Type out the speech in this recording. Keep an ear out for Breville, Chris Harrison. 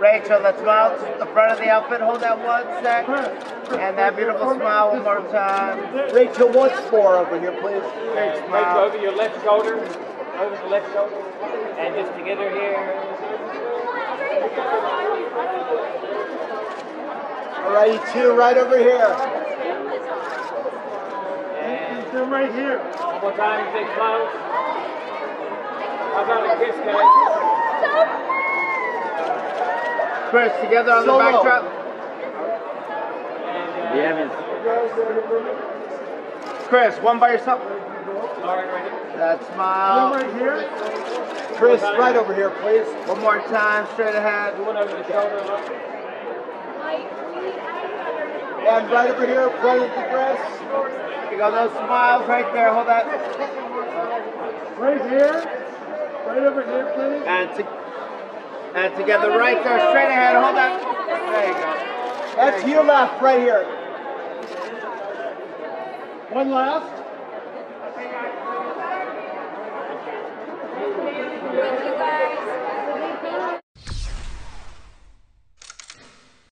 Rachel, let's mount the front of the outfit. Hold that one sec. And that beautiful smile one more time. Rachel, what's four over here, please? Great smile. Rachel, over your left shoulder. Over the left shoulder. And just together here. All righty, two right over here. And two right here. One more time, big close. How about a kiss, guys? Chris, together on the backdrop. Yeah, Chris, one by yourself. That smile. One right here. Chris, right over here, please. One more time, straight ahead. One over the shoulder. And right over here, right with the breast. You got those smiles right there. Hold that. Right here. Right over here, please. And to. And together right there, straight ahead, hold on. There you go. That's your left, right here. One left.